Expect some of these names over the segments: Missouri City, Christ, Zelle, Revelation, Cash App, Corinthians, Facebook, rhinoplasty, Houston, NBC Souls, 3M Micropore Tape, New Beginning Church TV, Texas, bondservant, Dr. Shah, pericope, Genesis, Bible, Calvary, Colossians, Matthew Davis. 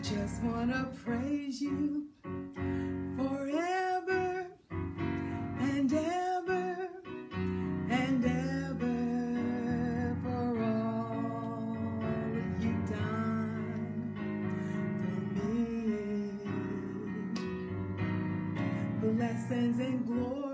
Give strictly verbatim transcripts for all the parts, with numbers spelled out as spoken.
I just want to praise you forever and ever and ever for all you've done for me. Blessings and glory.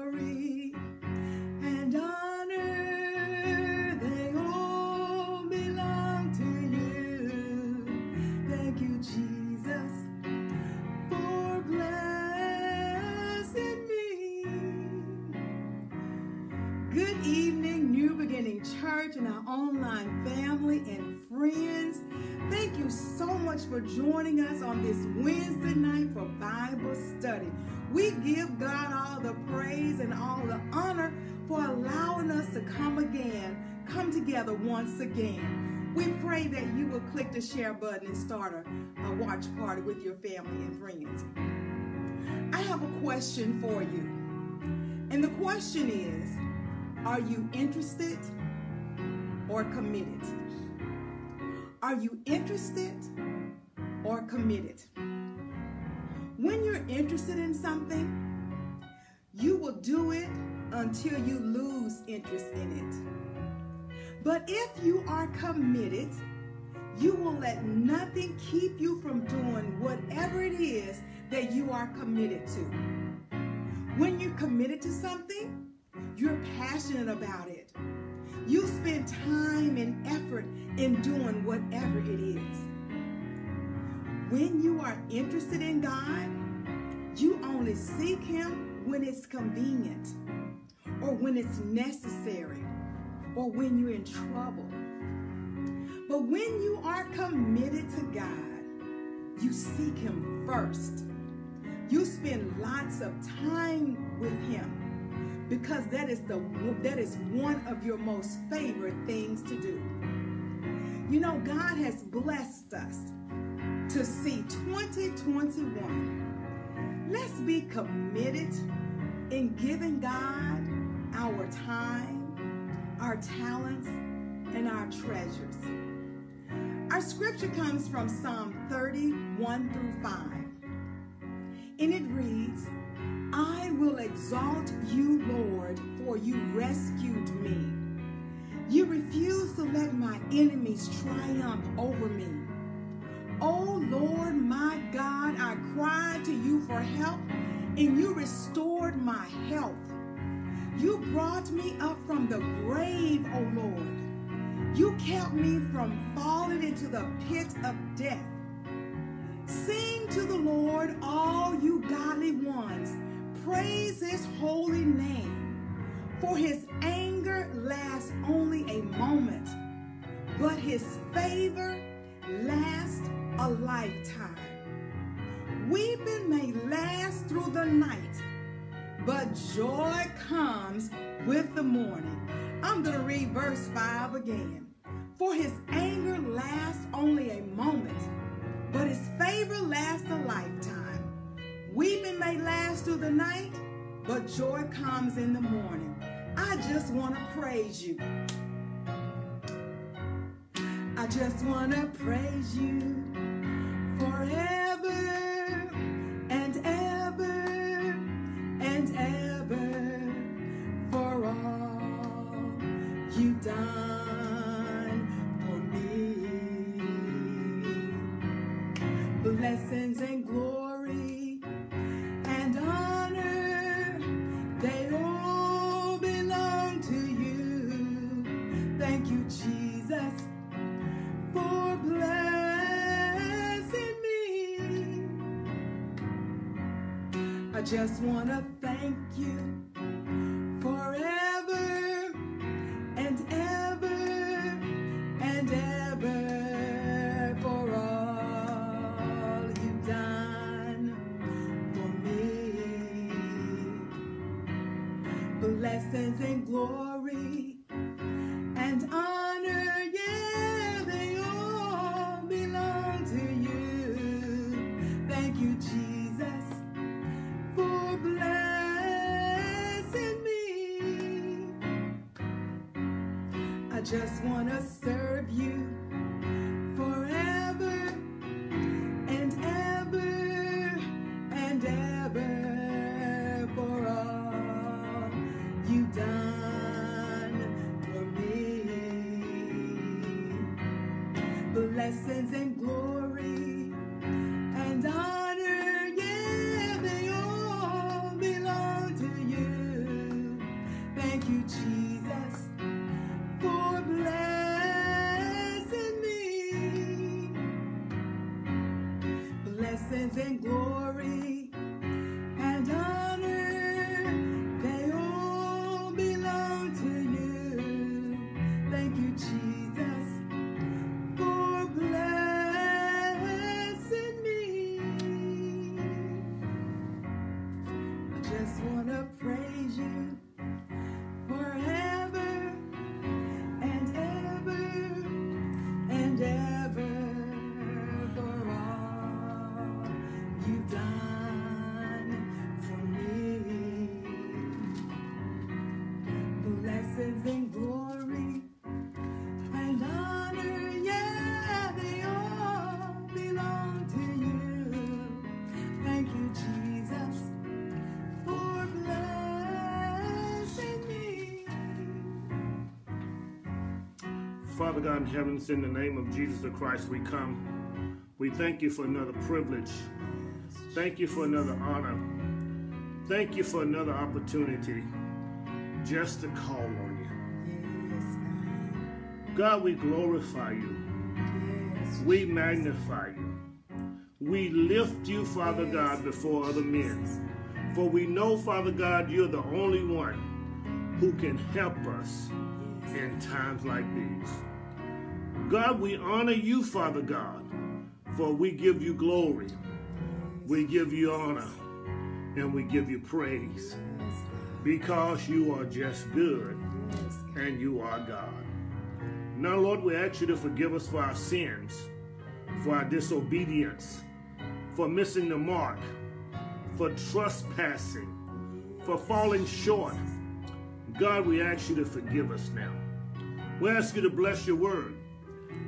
Church and our online family and friends, thank you so much for joining us on this Wednesday night for Bible study. We give God all the praise and all the honor for allowing us to come again, come together once again. We pray that you will click the share button and start a, a watch party with your family and friends. I have a question for you, and the question is, are you interested or committed? Are you interested or committed? When you're interested in something, you will do it until you lose interest in it. But if you are committed, you will let nothing keep you from doing whatever it is that you are committed to. When you're committed to something, you're passionate about it. You spend time and effort in doing whatever it is. When you are interested in God, you only seek Him when it's convenient, or when it's necessary, or when you're in trouble. But when you are committed to God, you seek Him first. You spend lots of time with Him, because that is the that is one of your most favorite things to do. You know, God has blessed us to see twenty twenty-one. Let's be committed in giving God our time, our talents, and our treasures. Our scripture comes from Psalm thirty-one through five, and it reads, I will exalt you, Lord, for you rescued me. You refused to let my enemies triumph over me. O Lord, my God, I cried to you for help, and you restored my health. You brought me up from the grave, O Lord. You kept me from falling into the pit of death. Sing to the Lord, all you godly ones. Praise His holy name, for His anger lasts only a moment, but His favor lasts a lifetime. Weeping may last through the night, but joy comes with the morning. I'm going to read verse five again. For His anger lasts only a moment, but His favor lasts a lifetime. Weeping may last through the night, but joy comes in the morning. I just want to praise you. I just want to praise you forever and ever and ever for all you've done for me. Blessings and glory. I just want to thank you forever and ever and ever for all you've done for me. Blessings and glory and honor, yeah, they all belong to you. Thank you, Jesus. Just want to serve you forever and blessings and glory and honor, yeah, they all belong to you. Thank you, Jesus, for blessing me. Blessings and glory and honor, they all belong to you. Thank you, Jesus. Father God in heaven, in the name of Jesus the Christ, we come. We thank you for another privilege. Thank you for another honor. Thank you for another opportunity just to call on you. God, we glorify you. We magnify you. We lift you, Father God, before other men. For we know, Father God, you're the only one who can help us in times like these. God, we honor you, Father God, for we give you glory, we give you honor, and we give you praise, because you are just good, and you are God. Now, Lord, we ask you to forgive us for our sins, for our disobedience, for missing the mark, for trespassing, for falling short. God, we ask you to forgive us now. We ask you to bless your word,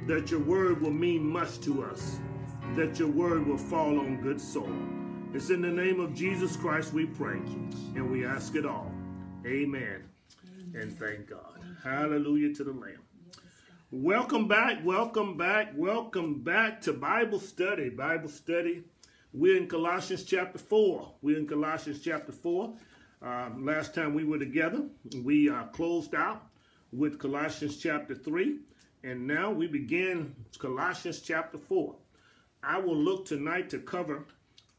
that your word will mean much to us, that your word will fall on good soil. It's in the name of Jesus Christ we pray, and we ask it all. Amen. Amen. And thank God. Hallelujah to the Lamb. Welcome back, welcome back, welcome back to Bible study. Bible study. We're in Colossians chapter four. We're in Colossians chapter four. Uh, last time we were together, we uh, closed out with Colossians chapter three, and now we begin Colossians chapter four. I will look tonight to cover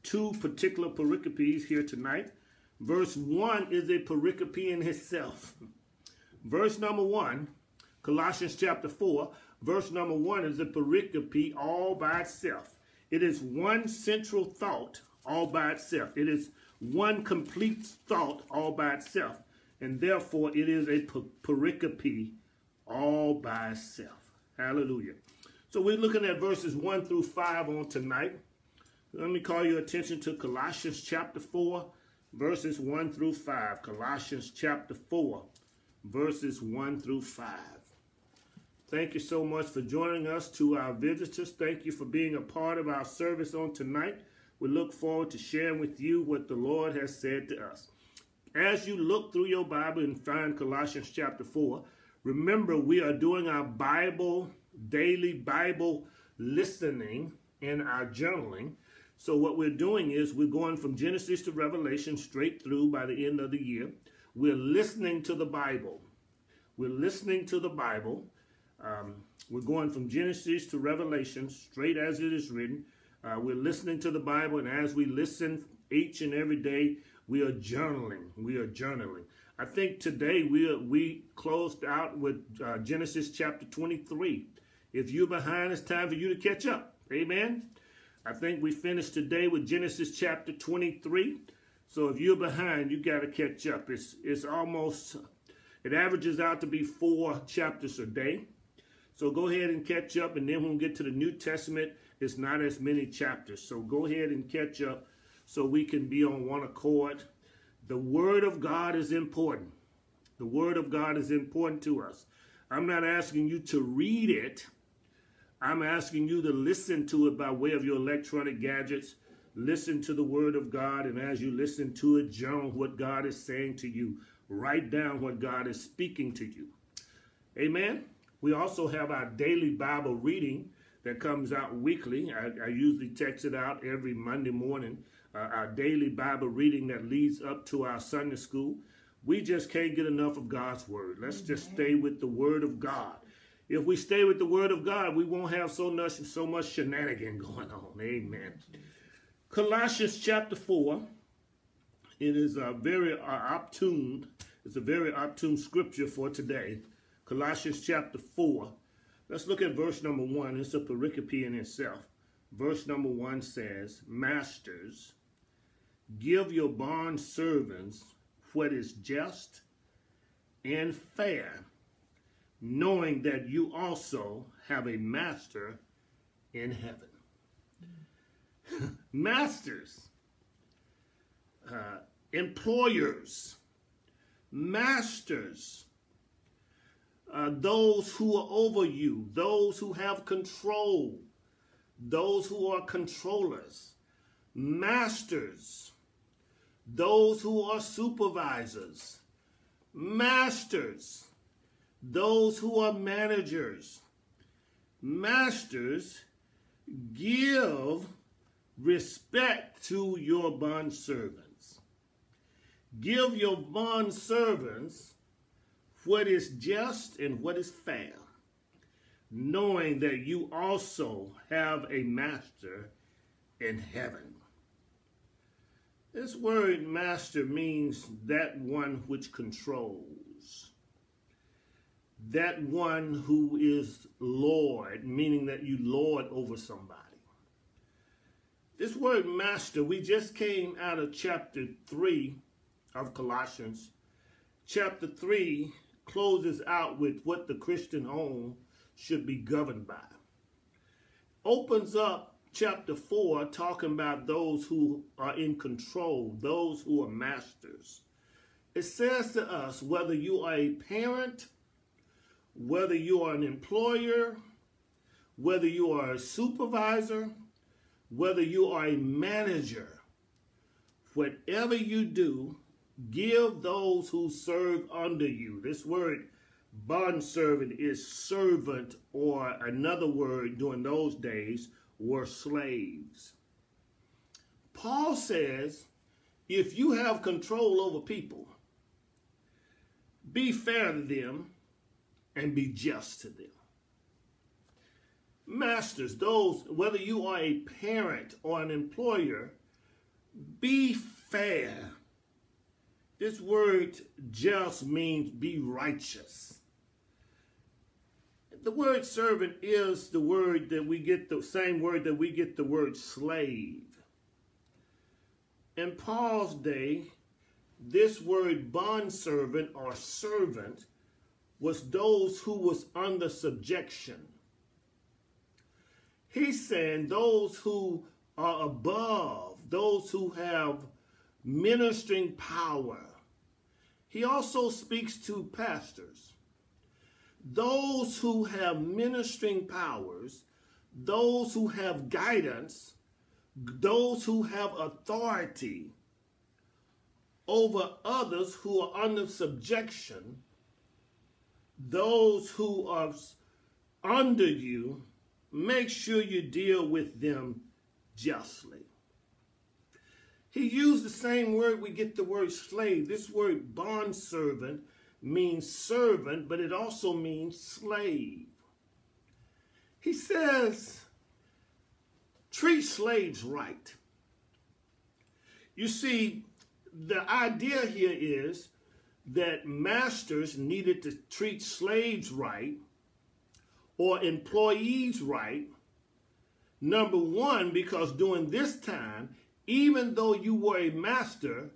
two particular pericopes here tonight. Verse one is a pericope in itself. Verse number one, Colossians chapter four, verse number one is a pericope all by itself. It is one central thought all by itself. It is one complete thought all by itself, and therefore it is a pericope all by itself. Hallelujah. So we're looking at verses one through five on tonight. Let me call your attention to Colossians chapter four, verses one through five. Colossians chapter four, verses one through five. Thank you so much for joining us. To our visitors, thank you for being a part of our service on tonight. We look forward to sharing with you what the Lord has said to us. As you look through your Bible and find Colossians chapter four, remember we are doing our Bible, daily Bible listening and our journaling. So what we're doing is we're going from Genesis to Revelation straight through by the end of the year. We're listening to the Bible. We're listening to the Bible. Um, we're going from Genesis to Revelation straight as it is written. Uh, we're listening to the Bible, and as we listen each and every day, we are journaling. We are journaling. I think today we, are, we closed out with uh, Genesis chapter twenty-three. If you're behind, it's time for you to catch up. Amen? I think we finished today with Genesis chapter twenty-three. So if you're behind, you got to catch up. It's, it's almost, it averages out to be four chapters a day. So go ahead and catch up, and then when we get to the New Testament, it's not as many chapters. So go ahead and catch up so we can be on one accord. The Word of God is important. The Word of God is important to us. I'm not asking you to read it. I'm asking you to listen to it by way of your electronic gadgets. Listen to the Word of God, and as you listen to it, journal what God is saying to you. Write down what God is speaking to you. Amen? We also have our daily Bible reading. that comes out weekly. I, I usually text it out every Monday morning, uh, our daily Bible reading that leads up to our Sunday school. We just can't get enough of God's word. Let's Amen. Just stay with the word of God. If we stay with the word of God, we won't have so much, so much shenanigan going on. Amen. Colossians chapter four. It is a very uh, optune. It's a very optune scripture for today. Colossians chapter four. Let's look at verse number one. It's a pericope in itself. Verse number one says, "Masters, give your bond servants what is just and fair, knowing that you also have a master in heaven." Masters, uh, employers, masters, uh, those who are over you, those who have control, those who are controllers, masters, those who are supervisors, masters, those who are managers, masters, give respect to your bondservants. Give your bondservants what is just and what is fair, knowing that you also have a master in heaven. This word master means that one which controls, that one who is Lord, meaning that you lord over somebody. This word master, we just came out of chapter three of Colossians. Chapter three closes out with what the Christian home should be governed by. Opens up chapter four talking about those who are in control, those who are masters. It says to us, whether you are a parent, whether you are an employer, whether you are a supervisor, whether you are a manager, whatever you do, give those who serve under you. This word bondservant is servant, or another word during those days were slaves. Paul says, if you have control over people, be fair to them and be just to them. Masters, those, whether you are a parent or an employer, be fair. This word just means be righteous. The word servant is the word that we get, the same word that we get the word slave. In Paul's day, this word bondservant or servant was those who was under subjection. He's saying those who are above, those who have ministering power. He also speaks to pastors. Those who have ministering powers, those who have guidance, those who have authority over others who are under subjection, those who are under you, make sure you deal with them justly. He used the same word we get the word slave. This word bondservant means servant, but it also means slave. He says, treat slaves right. You see, the idea here is that masters needed to treat slaves right, or employees right. Number one, because during this time, even though you were a master,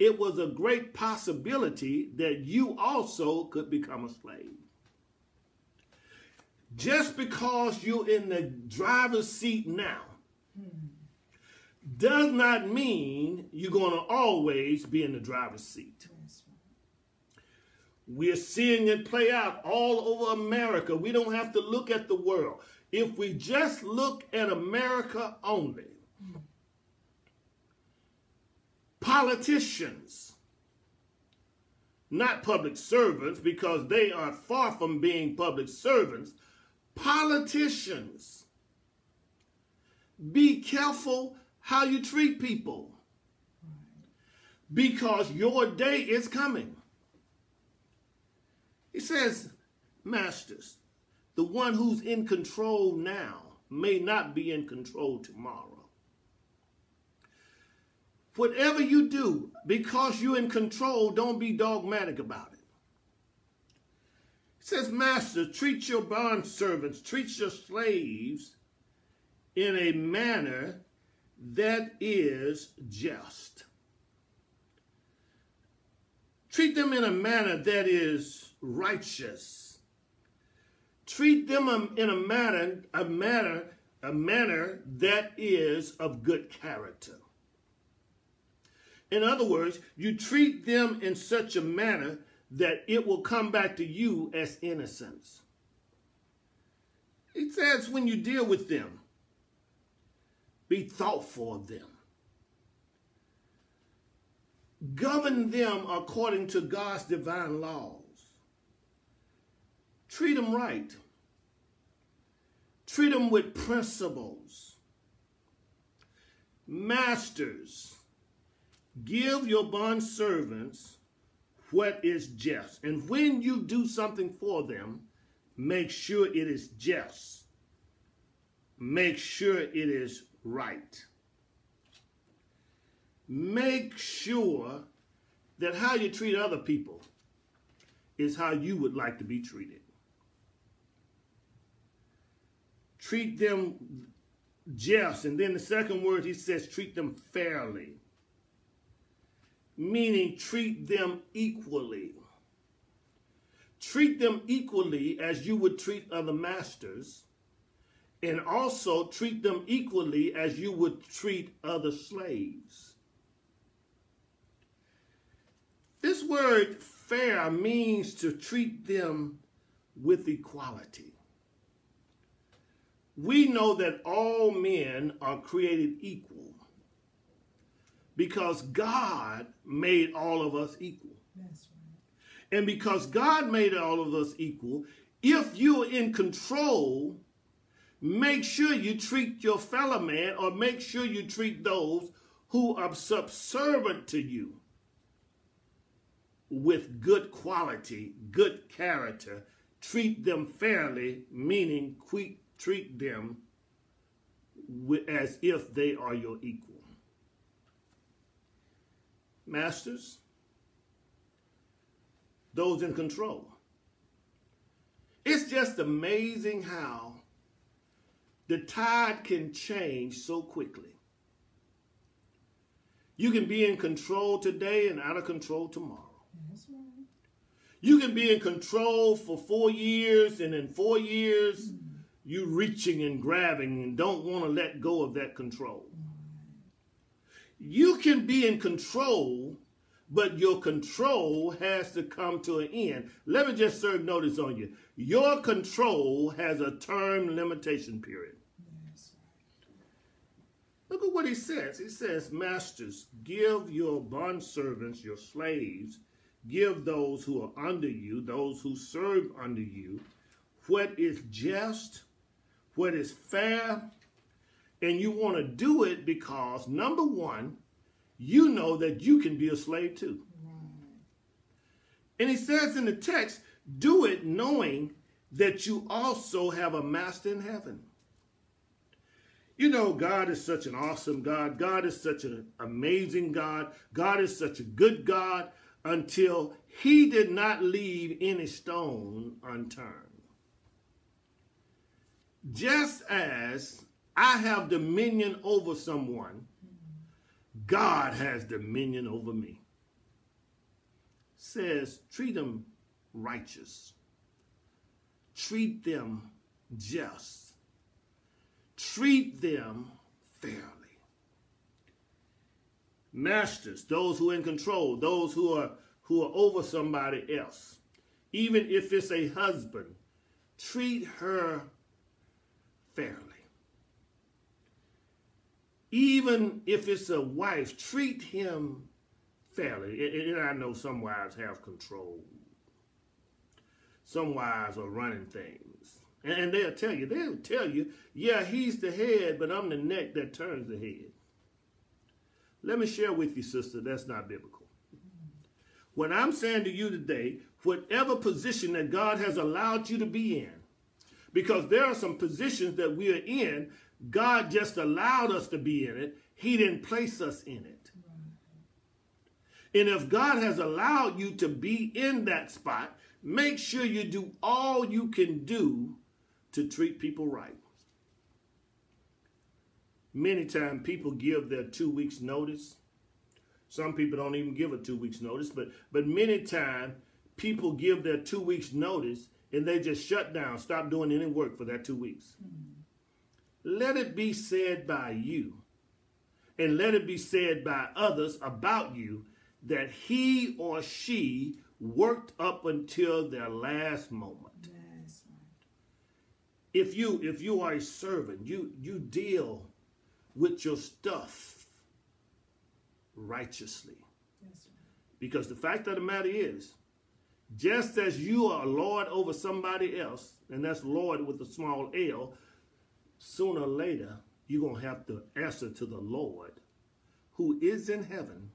it was a great possibility that you also could become a slave. Just because you're in the driver's seat now does not mean you're going to always be in the driver's seat. We're seeing it play out all over America. We don't have to look at the world. If we just look at America only, politicians, not public servants, because they are far from being public servants, politicians be careful how you treat people, because your day is coming. He says, masters, the one who's in control now may not be in control tomorrow. Whatever you do, because you're in control, don't be dogmatic about it. It says, master, treat your bondservants, treat your slaves in a manner that is just. Treat them in a manner that is righteous. Treat them in a manner, a manner, a manner that is of good character. In other words, you treat them in such a manner that it will come back to you as innocence. It says when you deal with them, be thoughtful of them. Govern them according to God's divine laws. Treat them right. Treat them with principles. Masters, give your bondservants what is just. And when you do something for them, make sure it is just. Make sure it is right. Make sure that how you treat other people is how you would like to be treated. Treat them just. And then the second word, he says, treat them fairly. Meaning treat them equally. Treat them equally as you would treat other masters, and also treat them equally as you would treat other slaves. This word fair means to treat them with equality. We know that all men are created equal, because God made all of us equal. That's right. And because God made all of us equal, if you're in control, make sure you treat your fellow man, or make sure you treat those who are subservient to you with good quality, good character. Treat them fairly, meaning treat them as if they are your equal. Masters, those in control. It's just amazing how the tide can change so quickly. You can be in control today and out of control tomorrow. That's right. You can be in control for four years, and in four years, mm-hmm. you reaching and grabbing and don't want to let go of that control. You can be in control, but your control has to come to an end. Let me just serve notice on you. Your control has a term limitation period. Yes. Look at what he says. He says, masters, give your bondservants, your slaves, give those who are under you, those who serve under you, what is just, what is fair. And you want to do it because, number one, you know that you can be a slave too. And he says in the text, do it knowing that you also have a master in heaven. You know, God is such an awesome God. God is such an amazing God. God is such a good God, until he did not leave any stone unturned. Just as I have dominion over someone, God has dominion over me. Says, treat them righteous. Treat them just. Treat them fairly. Masters, those who are in control, those who are, who are over somebody else, even if it's a husband, treat her fairly. Even if it's a wife, treat him fairly. And I know some wives have control. Some wives are running things. And they'll tell you, they'll tell you, yeah, he's the head, but I'm the neck that turns the head. Let me share with you, sister, that's not biblical. What I'm saying to you today, whatever position that God has allowed you to be in, because there are some positions that we are in, God just allowed us to be in it. He didn't place us in it. And if God has allowed you to be in that spot, make sure you do all you can do to treat people right. Many times people give their two weeks notice. Some people don't even give a two weeks notice, but, but many times people give their two weeks notice and they just shut down, stop doing any work for that two weeks. Mm-hmm. Let it be said by you, and let it be said by others about you, that he or she worked up until their last moment. Yes. If you if you are a servant, you you deal with your stuff righteously. Yes, because the fact of the matter is, just as you are Lord over somebody else, and that's Lord with a small L, sooner or later you're going to have to answer to the Lord who is in heaven.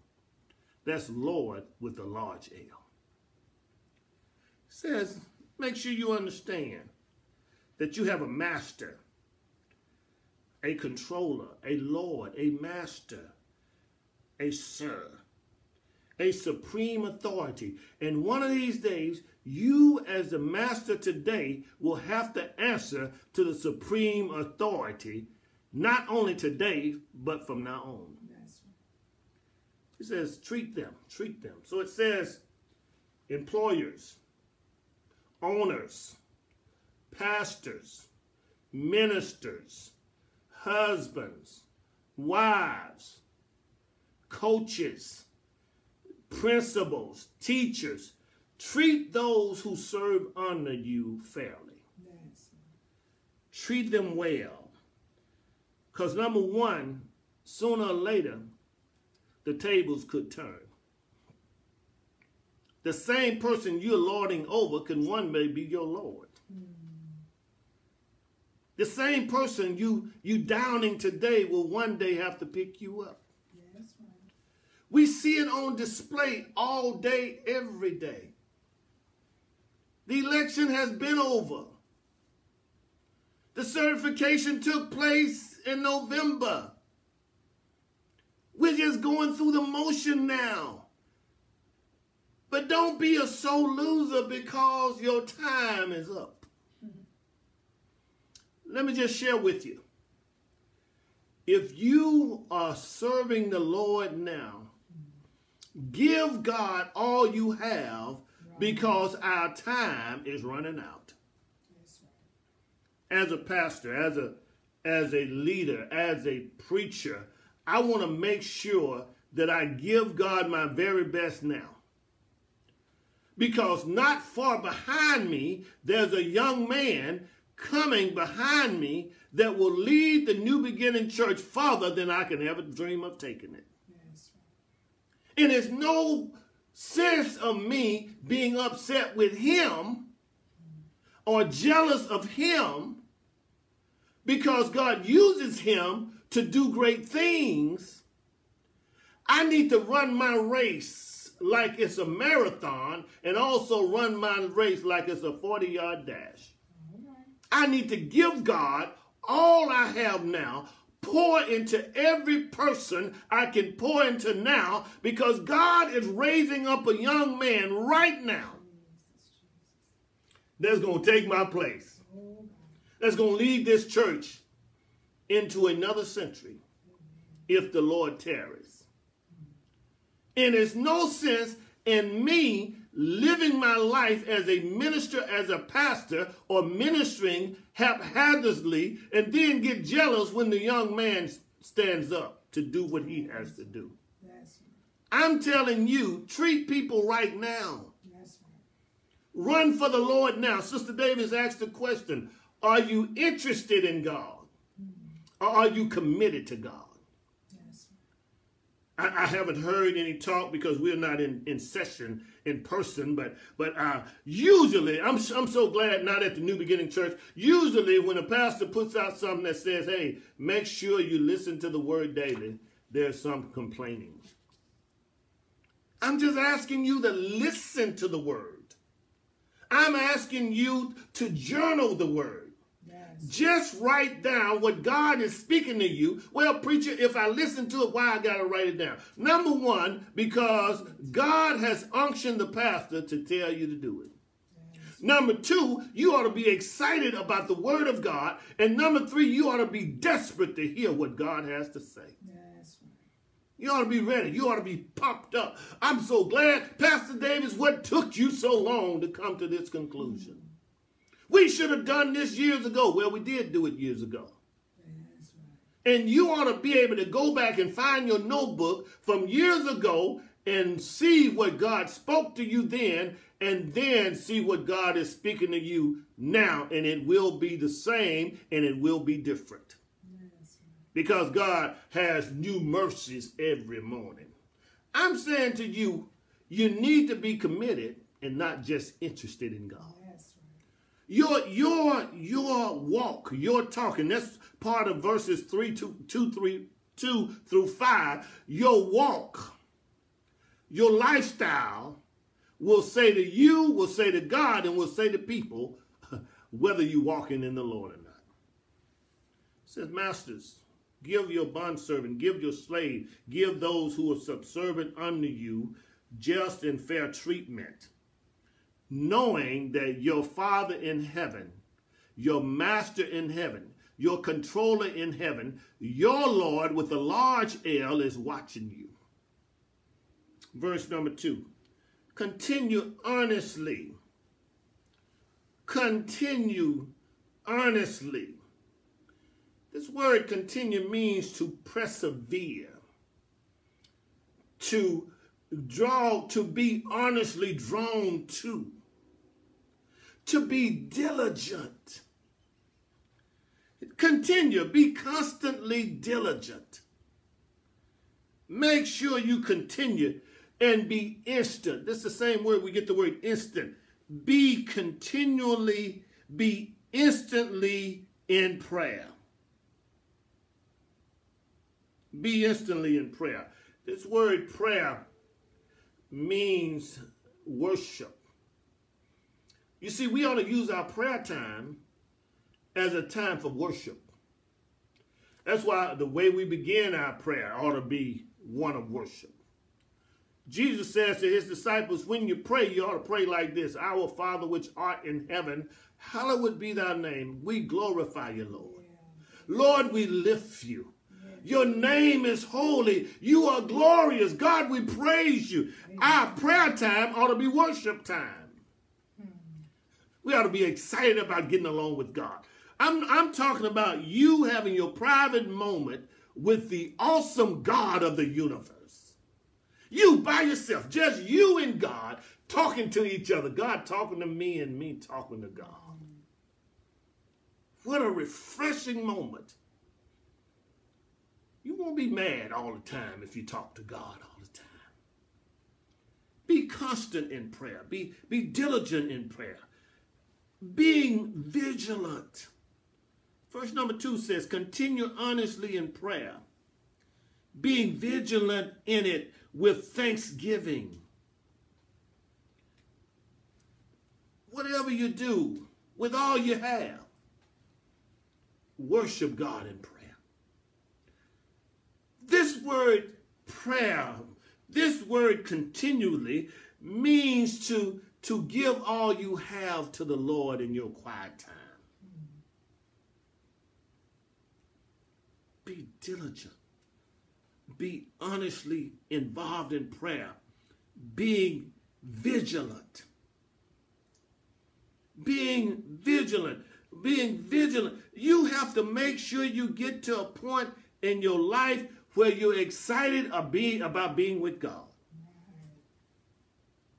That's Lord with a large L. Says, make sure you understand that you have a master, a controller, a Lord, a master, a sir, a supreme authority. And one of these days, you as the master today will have to answer to the supreme authority, not only today, but from now on. It says, treat them, treat them. So it says, employers, owners, pastors, ministers, husbands, wives, coaches, principals, teachers. Treat those who serve under you fairly. Yes. Treat them well. Because number one, sooner or later, the tables could turn. The same person you're lording over can one day be your Lord. Mm. The same person you, you downing today will one day have to pick you up. Yes, right. We see it on display all day, every day. The election has been over. The certification took place in November. We're just going through the motion now. But don't be a sore loser because your time is up. Mm-hmm. Let me just share with you. If you are serving the Lord now, give God all you have, right, because our time is running out. Yes, right. As a pastor, as a, as a leader, as a preacher, I want to make sure that I give God my very best now. Because not far behind me, there's a young man coming behind me that will lead the New Beginning Church farther than I can ever dream of taking it. Yes. And there's no sense of me being upset with him or jealous of him, because God uses him to do great things. I need to run my race like it's a marathon, and also run my race like it's a forty yard dash. Okay. I need to give God all I have now, pour into every person I can pour into now, because God is raising up a young man right now that's going to take my place, that's going to lead this church into another century, if the Lord tarries. And there's no sense in me living my life as a minister, as a pastor, or ministering haphazardly, and then get jealous when the young man stands up to do what he has to do. I'm telling you, treat people right now. Run for the Lord now. Sister Davis asked the question, are you interested in God? Or are you committed to God? Yes. I, I haven't heard any talk because we're not in, in session in person, but but uh, usually, I'm, I'm so glad not at the New Beginning Church, usually when a pastor puts out something that says, hey, make sure you listen to the word daily, there's some complaining. I'm just asking you to listen to the word. I'm asking you to journal the word. Yes. Just write down what God is speaking to you. Well, preacher, if I listen to it, why I got to write it down? Number one, because God has unctioned the pastor to tell you to do it. Yes. Number two, you ought to be excited about the word of God. And number three, you ought to be desperate to hear what God has to say. Yes. You ought to be ready. You ought to be popped up. I'm so glad, Pastor Davis, what took you so long to come to this conclusion? We should have done this years ago. Well, we did do it years ago. That's right. And you ought to be able to go back and find your notebook from years ago and see what God spoke to you then, and then see what God is speaking to you now. And it will be the same, and it will be different. Because God has new mercies every morning. I'm saying to you, you need to be committed and not just interested in God. Yes. Your, your, your walk, your talk, and that's part of verses three, two, two, three, two through five. Your walk, your lifestyle will say to you, will say to God, and will say to people whether you're walking in the Lord or not. It says, masters, give your bondservant, give your slave, give those who are subservient unto you just and fair treatment, knowing that your Father in heaven, your Master in heaven, your Controller in heaven, your Lord with a large L is watching you. Verse number two, continue earnestly, continue earnestly. This word continue means to persevere, to draw, to be honestly drawn to, to be diligent. Continue, be constantly diligent. Make sure you continue and be instant. This is the same word we get the word instant. Be continually, be instantly in prayer. Be instantly in prayer. This word prayer means worship. You see, we ought to use our prayer time as a time for worship. That's why the way we begin our prayer ought to be one of worship. Jesus says to his disciples, when you pray, you ought to pray like this. Our Father which art in heaven, hallowed be thy name. We glorify you, Lord. Lord, we lift you. Your name is holy. You are glorious. God, we praise you. Amen. Our prayer time ought to be worship time. Hmm. We ought to be excited about getting along with God. I'm, I'm talking about you having your private moment with the awesome God of the universe. You by yourself, just you and God talking to each other. God talking to me and me talking to God. What a refreshing moment. You won't be mad all the time if you talk to God all the time. Be constant in prayer. Be, be diligent in prayer. Being vigilant. Verse number two says, continue earnestly in prayer. Being vigilant in it with thanksgiving. Whatever you do, with all you have, worship God in prayer. This word prayer, this word continually means to, to give all you have to the Lord in your quiet time. Be diligent. Be honestly involved in prayer. Being vigilant. Being vigilant. Being vigilant. You have to make sure you get to a point in your life where you're excited about being with God.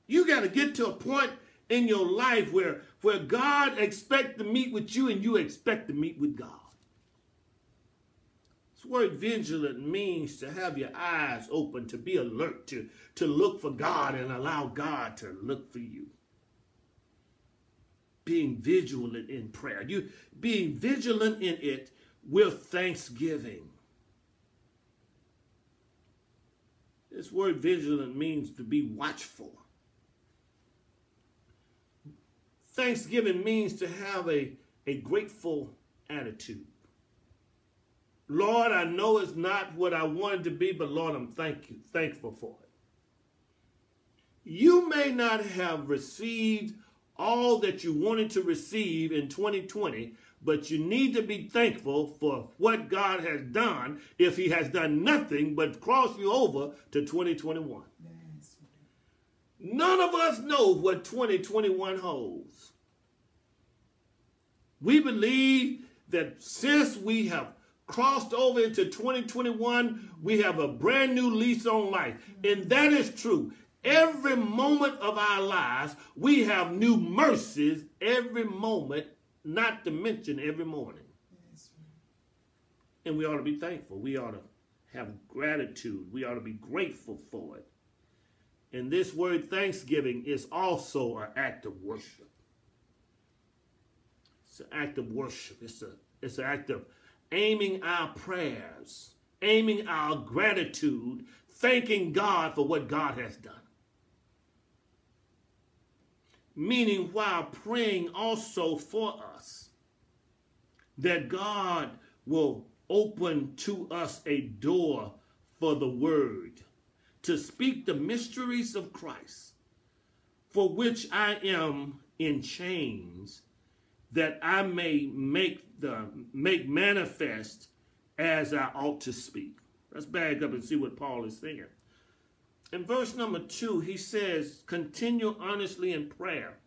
You got to get to a point in your life where, where God expects to meet with you and you expect to meet with God. This word vigilant means to have your eyes open, to be alert, to, to look for God and allow God to look for you. Being vigilant in prayer. You being vigilant in it with thanksgiving. This word vigilant means to be watchful. Thanksgiving means to have a, a grateful attitude. Lord, I know it's not what I wanted to be, but Lord, I'm thank you, thankful for it. You may not have received all that you wanted to receive in twenty twenty, but you need to be thankful for what God has done if he has done nothing but cross you over to twenty twenty-one. None of us know what twenty twenty-one holds. We believe that since we have crossed over into twenty twenty-one, we have a brand new lease on life. And that is true. Every moment of our lives, we have new mercies every moment, not to mention every morning. And we ought to be thankful. We ought to have gratitude. We ought to be grateful for it. And this word thanksgiving is also an act of worship. It's an act of worship. It's, a, it's an act of aiming our prayers, aiming our gratitude, thanking God for what God has done. Meaning while praying also for us, that God will open to us a door for the word, to speak the mysteries of Christ, for which I am in chains, that I may make the make manifest as I ought to speak. Let's bag up and see what Paul is saying. In verse number two, he says, continue earnestly in prayer.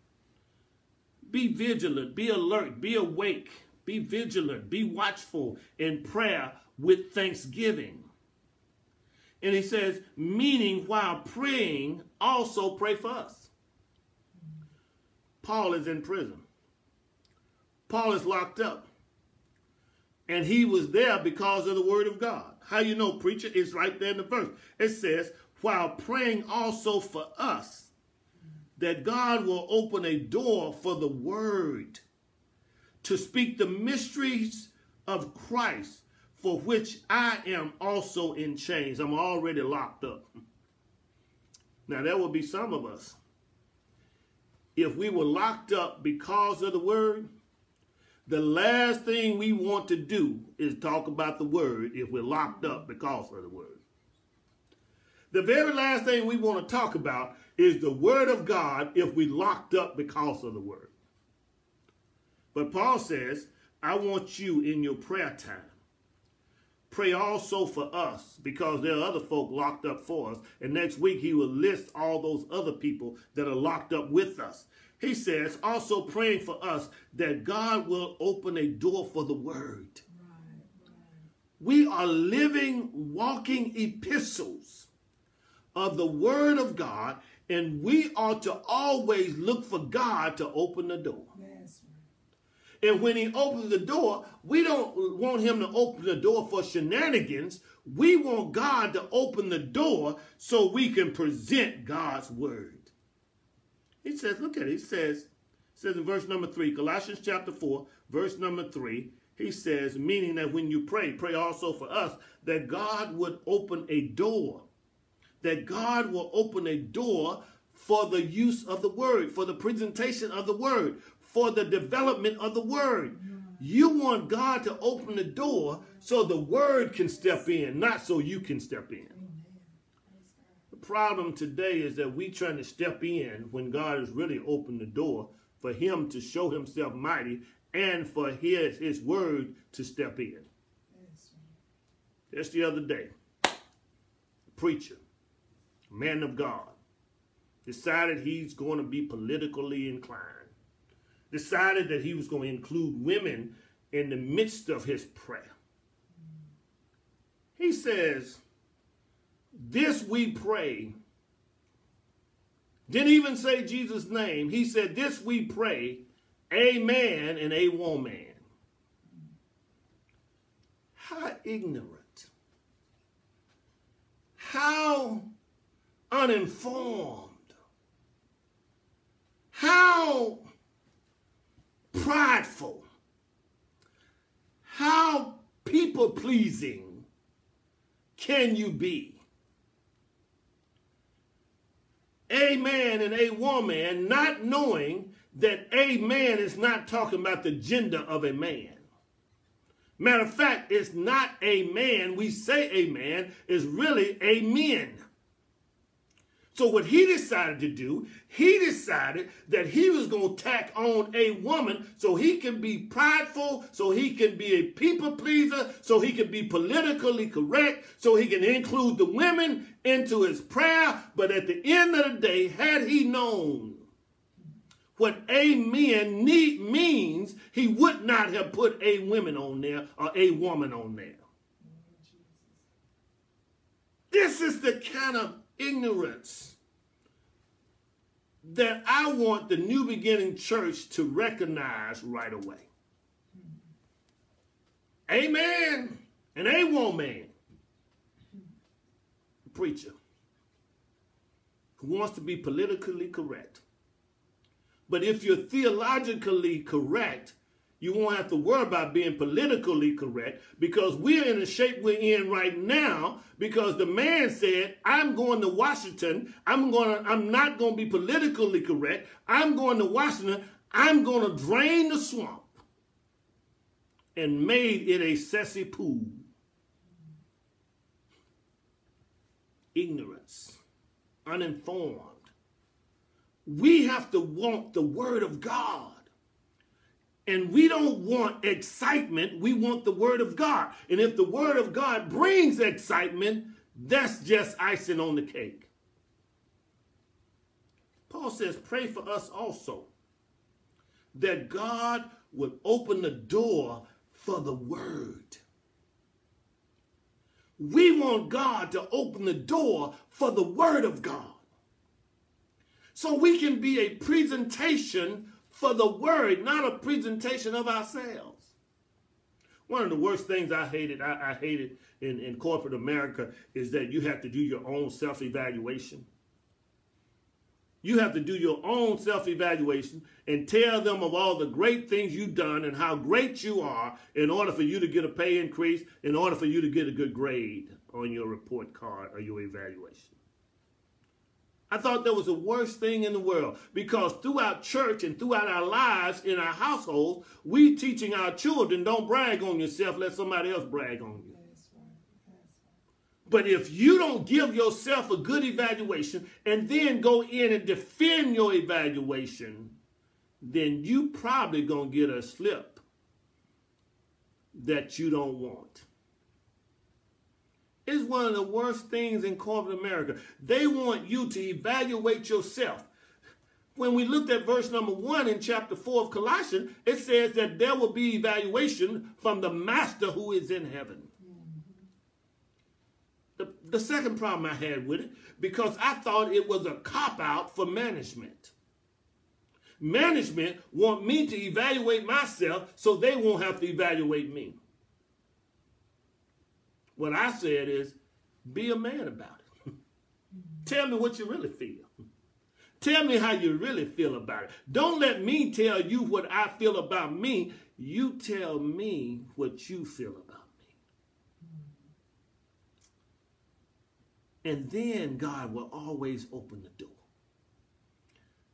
Be vigilant, be alert, be awake, be vigilant, be watchful in prayer with thanksgiving. And he says, meaning while praying, also pray for us. Paul is in prison. Paul is locked up. And he was there because of the word of God. How you know, preacher? It's right there in the verse. It says, while praying also for us, that God will open a door for the word to speak the mysteries of Christ, for which I am also in chains. I'm already locked up. Now, there will be some of us, if we were locked up because of the word, the last thing we want to do is talk about the word if we're locked up because of the word. The very last thing we want to talk about is the word of God if we're locked up because of the word. But Paul says, I want you in your prayer time. Pray also for us, because there are other folk locked up for us. And next week he will list all those other people that are locked up with us. He says, also praying for us that God will open a door for the word. Right, right. We are living, walking epistles of the word of God, and we ought to always look for God to open the door. Yes. And when he opens the door, we don't want him to open the door for shenanigans. We want God to open the door so we can present God's word. He says, look at it. He says, says in verse number three, Colossians chapter four, verse number three, he says, meaning that when you pray, pray also for us, that God would open a door, that God will open a door for the use of the word, for the presentation of the word, for the development of the word. You want God to open the door so the word can step in, not so you can step in. The problem today is that we trying to step in when God has really opened the door for him to show himself mighty and for his, his word to step in. Just the other day, a preacher, a man of God, decided he's going to be politically inclined. Decided that he was going to include women in the midst of his prayer. He says, this we pray. Didn't even say Jesus' name. He said, this we pray, a man and a woman. How ignorant how uninformed, how prideful, how people-pleasing can you be? A man and a woman, not knowing that a man is not talking about the gender of a man. Matter of fact, it's not a man. We say a man is really a men. So what he decided to do, he decided that he was going to tack on a woman so he can be prideful, so he can be a people pleaser, so he can be politically correct, so he can include the women into his prayer. But at the end of the day, had he known what a man need means, he would not have put a woman on there or a woman on there. This is the kind of ignorance that I want the New Beginning Church to recognize right away. A man and a woman, a preacher who wants to be politically correct. But if you're theologically correct, you won't have to worry about being politically correct, because we're in the shape we're in right now because the man said, I'm going to Washington. I'm going to, I'm not going to be politically correct. I'm going to Washington. I'm going to drain the swamp, and made it a cesspool. Ignorance, uninformed. We have to want the word of God. And we don't want excitement, we want the word of God. And if the word of God brings excitement, that's just icing on the cake. Paul says, pray for us also, that God would open the door for the word. We want God to open the door for the word of God, so we can be a presentation for the word, not a presentation of ourselves. One of the worst things I hated, I, I hated in, in corporate America, is that you have to do your own self-evaluation. You have to do your own self-evaluation and tell them of all the great things you've done and how great you are in order for you to get a pay increase, in order for you to get a good grade on your report card or your evaluation. I thought that was the worst thing in the world, because throughout church and throughout our lives in our households, we teaching our children, don't brag on yourself, let somebody else brag on you. But if you don't give yourself a good evaluation and then go in and defend your evaluation, then you probably going to get a slip that you don't want. It's one of the worst things in corporate America. They want you to evaluate yourself. When we looked at verse number one in chapter four of Colossians, it says that there will be evaluation from the master who is in heaven. The, the second problem I had with it, because I thought it was a cop-out for management. Management want me to evaluate myself so they won't have to evaluate me. What I said is, be a man about it. Tell me what you really feel. Tell me how you really feel about it. Don't let me tell you what I feel about me. You tell me what you feel about me. And then God will always open the door.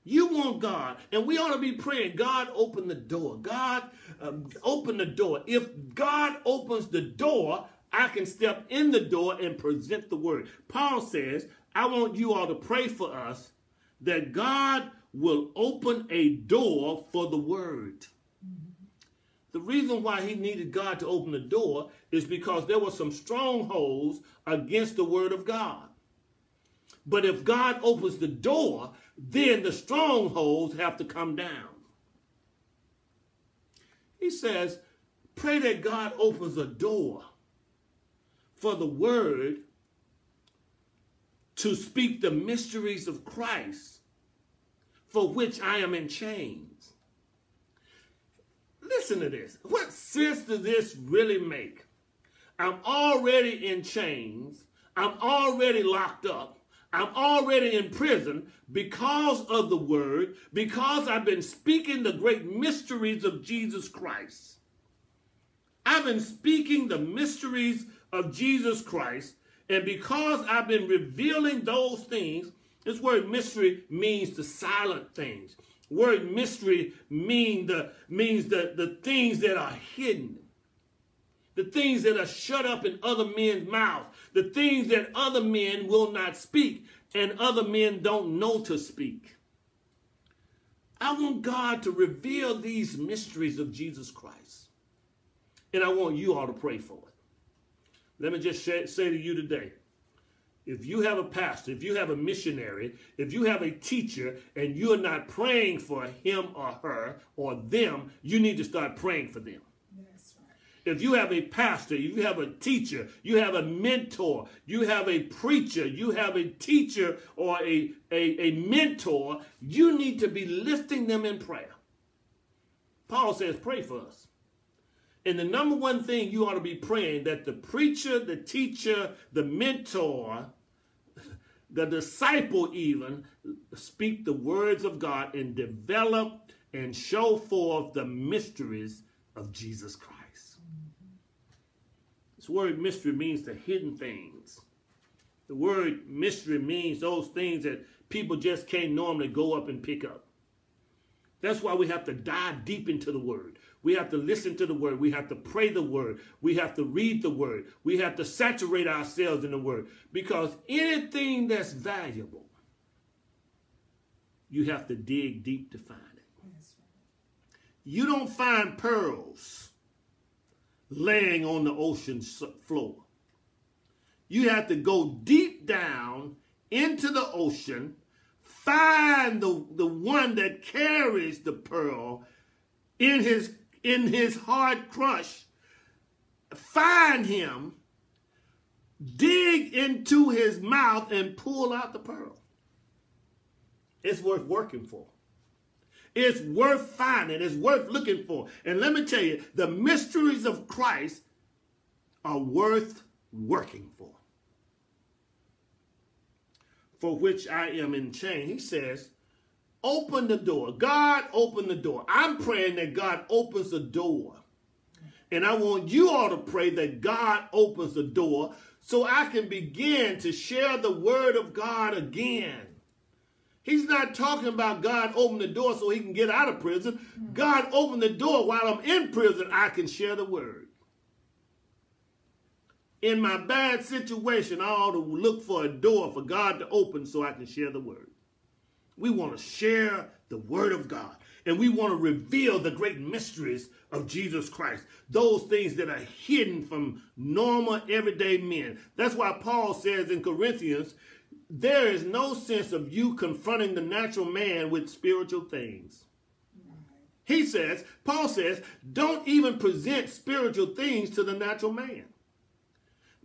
You want God, and we ought to be praying, God, open the door. God, um, open the door. If God opens the door, I can step in the door and present the word. Paul says, I want you all to pray for us that God will open a door for the word. Mm-hmm. The reason why he needed God to open the door is because there were some strongholds against the word of God. But if God opens the door, then the strongholds have to come down. He says, pray that God opens a door for the word to speak the mysteries of Christ, for which I am in chains. Listen to this. What sense does this really make? I'm already in chains. I'm already locked up. I'm already in prison because of the word, because I've been speaking the great mysteries of Jesus Christ. I've been speaking the mysteries of Jesus Christ, and because I've been revealing those things, this word mystery means the silent things. Word mystery mean the, means the, the things that are hidden, the things that are shut up in other men's mouths, the things that other men will not speak and other men don't know to speak. I want God to reveal these mysteries of Jesus Christ, and I want you all to pray for it. Let me just say to you today, if you have a pastor, if you have a missionary, if you have a teacher, and you're not praying for him or her or them, you need to start praying for them. That's right. If you have a pastor, you have a teacher, you have a mentor, you have a preacher, you have a teacher or a, a, a mentor, you need to be lifting them in prayer. Paul says, pray for us. And the number one thing you ought to be praying, that the preacher, the teacher, the mentor, the disciple even, speak the words of God and develop and show forth the mysteries of Jesus Christ. Mm-hmm. This word mystery means the hidden things. The word mystery means those things that people just can't normally go up and pick up. That's why we have to dive deep into the word. We have to listen to the word. We have to pray the word. We have to read the word. We have to saturate ourselves in the word. Because anything that's valuable, you have to dig deep to find it. Yes. You don't find pearls laying on the ocean floor. You have to go deep down into the ocean, find the, the one that carries the pearl in his in his hard crush, find him, dig into his mouth, and pull out the pearl. It's worth working for. It's worth finding. It's worth looking for. And let me tell you, the mysteries of Christ are worth working for. For which I am in chains. He says, open the door. God, open the door. I'm praying that God opens the door. And I want you all to pray that God opens the door so I can begin to share the word of God again. He's not talking about God open the door so he can get out of prison. God open the door while I'm in prison, I can share the word. In my bad situation, I ought to look for a door for God to open so I can share the word. We want to share the word of God, and we want to reveal the great mysteries of Jesus Christ, those things that are hidden from normal, everyday men. That's why Paul says in Corinthians, there is no sense of you confronting the natural man with spiritual things. He says, Paul says, don't even present spiritual things to the natural man,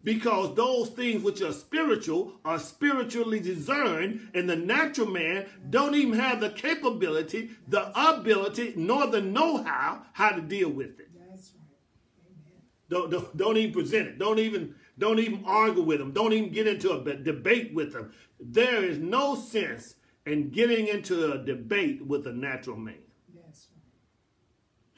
because those things which are spiritual are spiritually discerned, and the natural man don't even have the capability, the ability, nor the know-how how to deal with it. That's right. Amen. Don't, don't, don't even present it. Don't even, don't even argue with them. Don't even get into a debate with them. There is no sense in getting into a debate with a natural man. That's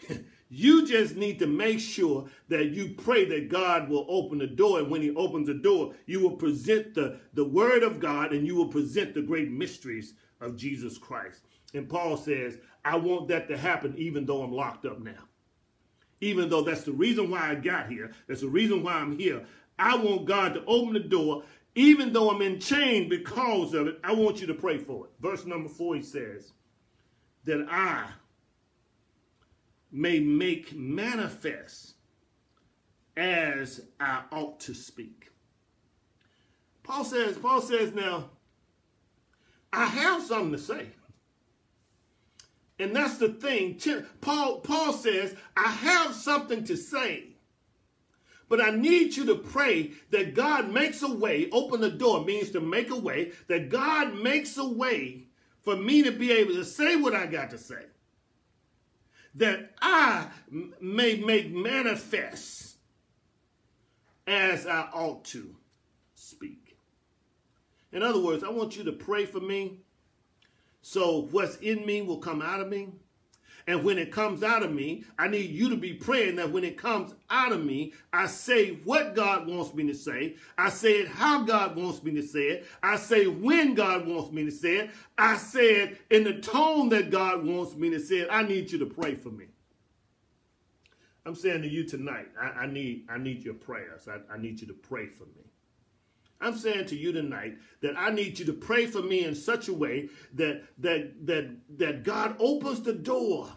right. You just need to make sure that you pray that God will open the door. And when he opens the door, you will present the, the word of God, and you will present the great mysteries of Jesus Christ. And Paul says, I want that to happen even though I'm locked up now. Even though that's the reason why I got here. That's the reason why I'm here. I want God to open the door even though I'm in chains because of it. I want you to pray for it. Verse number four, he says, that I may make manifest as I ought to speak. Paul says, Paul says now, I have something to say. And that's the thing. Paul, Paul says, I have something to say. But I need you to pray that God makes a way. Open the door means to make a way. That God makes a way for me to be able to say what I got to say, that I may make manifest as I ought to speak. In other words, I want you to pray for me so what's in me will come out of me. And when it comes out of me, I need you to be praying that when it comes out of me, I say what God wants me to say. I say it how God wants me to say it. I say when God wants me to say it. I say it in the tone that God wants me to say it. I need you to pray for me. I'm saying to you tonight, I, I, need, I need your prayers. I, I need you to pray for me. I'm saying to you tonight that I need you to pray for me in such a way that, that, that, that God opens the door,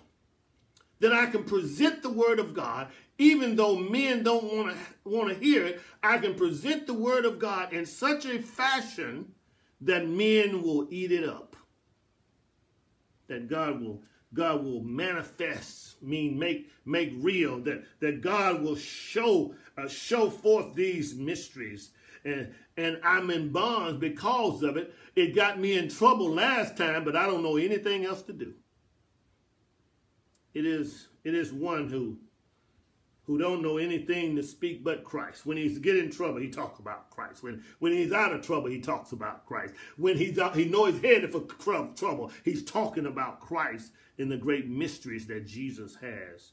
that I can present the word of God, even though men don't want to want to hear it. I can present the word of God in such a fashion that men will eat it up, that God will God will manifest, mean make make real, that that God will show uh, show forth these mysteries. And, and I'm in bonds because of it. It got me in trouble last time, but I don't know anything else to do. It is, it is one who, who don't know anything to speak but Christ. When he's getting in trouble, he talks about Christ. When, when he's out of trouble, he talks about Christ. When he's out, he knows he's headed for trouble. He's talking about Christ and the great mysteries that Jesus has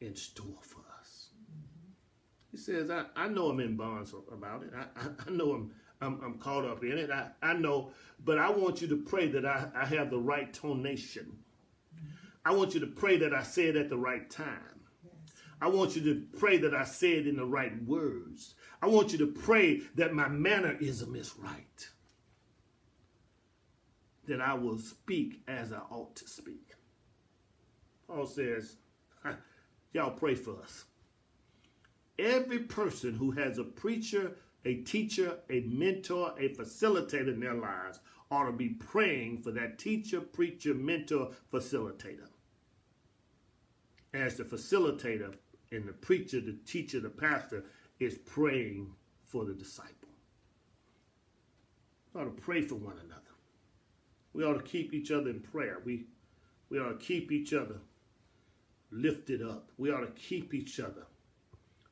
in store for us. He says, I, I know I'm in bonds about it. I, I, I know I'm, I'm, I'm caught up in it. I, I know, but I want you to pray that I, I have the right tonation. I want you to pray that I say it at the right time. Yes. I want you to pray that I say it in the right words. I want you to pray that my mannerism is right, that I will speak as I ought to speak. Paul says, y'all pray for us. Every person who has a preacher, a teacher, a mentor, a facilitator in their lives ought to be praying for that teacher, preacher, mentor, facilitator. As the facilitator and the preacher, the teacher, the pastor is praying for the disciple. We ought to pray for one another. We ought to keep each other in prayer. We, we ought to keep each other lifted up. We ought to keep each other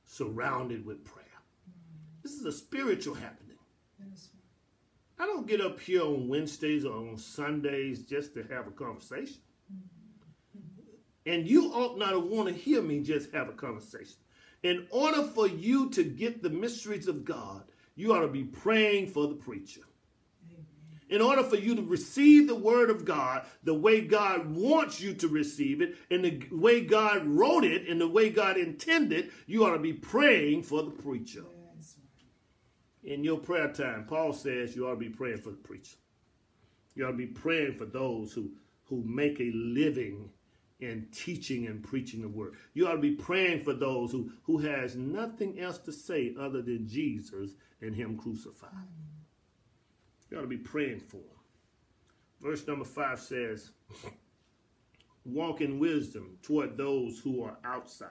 surrounded with prayer. This is a spiritual happening. Yes. I don't get up here on Wednesdays or on Sundays just to have a conversation. Mm-hmm. And you ought not to want to hear me just have a conversation. In order for you to get the mysteries of God, you ought to be praying for the preacher. Amen. In order for you to receive the word of God the way God wants you to receive it, and the way God wrote it, and the way God intended, you ought to be praying for the preacher. Yes. In your prayer time, Paul says you ought to be praying for the preacher. You ought to be praying for those who, who make a living in teaching and preaching the word. You ought to be praying for those who, who has nothing else to say other than Jesus and him crucified. Mm. You ought to be praying for them. Verse number five says, walk in wisdom toward those who are outside,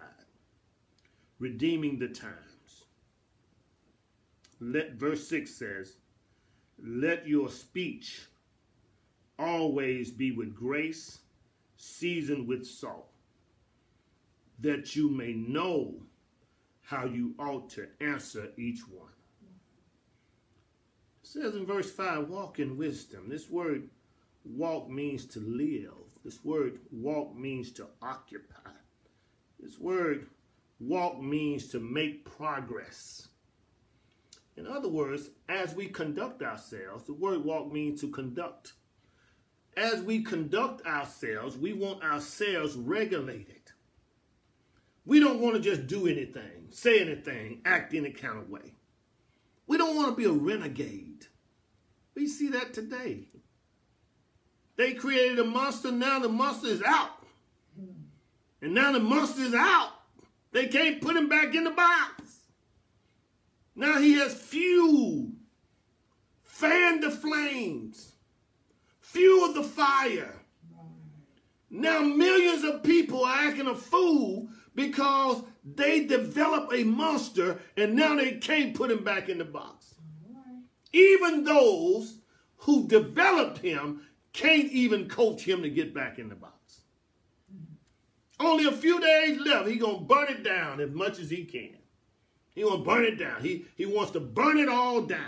redeeming the times. Let, verse six says, let your speech always be with grace, seasoned with salt, that you may know how you ought to answer each one. It says in verse five, walk in wisdom. This word walk means to live. This word walk means to occupy. This word walk means to make progress. In other words, as we conduct ourselves, the word walk means to conduct. As we conduct ourselves, we want ourselves regulated. We don't want to just do anything, say anything, act any kind of way. We don't want to be a renegade. We see that today. They created a monster. Now the monster is out. And now the monster is out. They can't put him back in the box. Now he has fuel. Fan the flames. Fuel the fire. Now millions of people are acting a fool because they develop a monster, and now they can't put him back in the box. Even those who developed him can't even coach him to get back in the box. Only a few days left, he's going to burn it down as much as he can. He wants to burn it down. He, he wants to burn it all down.